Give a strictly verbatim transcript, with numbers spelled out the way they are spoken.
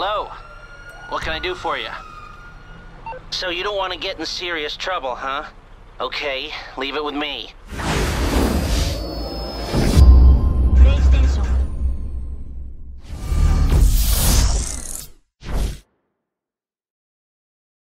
Hello? What can I do for you? So you don't want to get in serious trouble, huh? Okay, leave it with me.